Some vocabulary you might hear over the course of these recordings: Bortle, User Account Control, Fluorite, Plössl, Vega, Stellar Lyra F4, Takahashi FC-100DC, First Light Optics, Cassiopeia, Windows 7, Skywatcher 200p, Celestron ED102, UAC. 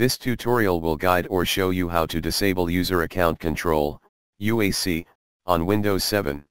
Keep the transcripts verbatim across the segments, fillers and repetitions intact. This tutorial will guide or show you how to disable User Account Control, U A C, on Windows seven.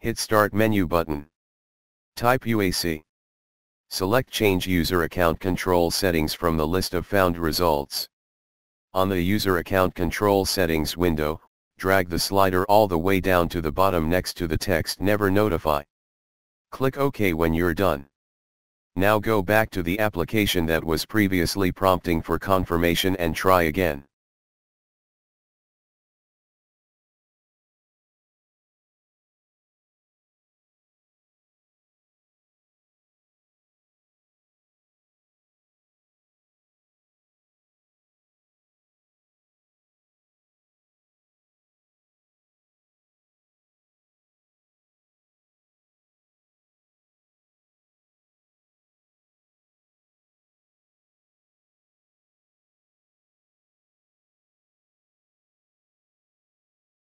Hit Start menu button. Type U A C. Select Change User Account Control Settings from the list of found results. On the User Account Control Settings window, drag the slider all the way down to the bottom next to the text Never Notify. Click OK when you're done. Now go back to the application that was previously prompting for confirmation and try again.